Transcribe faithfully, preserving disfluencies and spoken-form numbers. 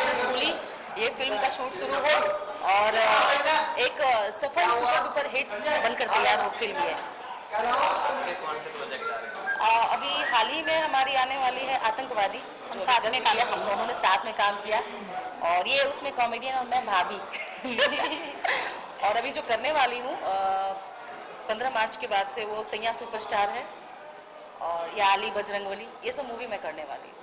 Successfully ये film का shoot शुरू हो और एक सफल सुपर डुपर हिट बनकर तैयार हो फिल्म ये। अभी हाल ही में हमारी आने वाली है आतंकवादी, हम साथ में काम हम दोनों ने साथ में काम किया और ये उसमें कॉमेडियन और मैं भाभी और अभी जो करने वाली हूँ पंद्रह मार्च के बाद से वो सैया सुपरस्टार है और या आली बजरंगबली, ये सब मूवी मैं करने वाली हूँ।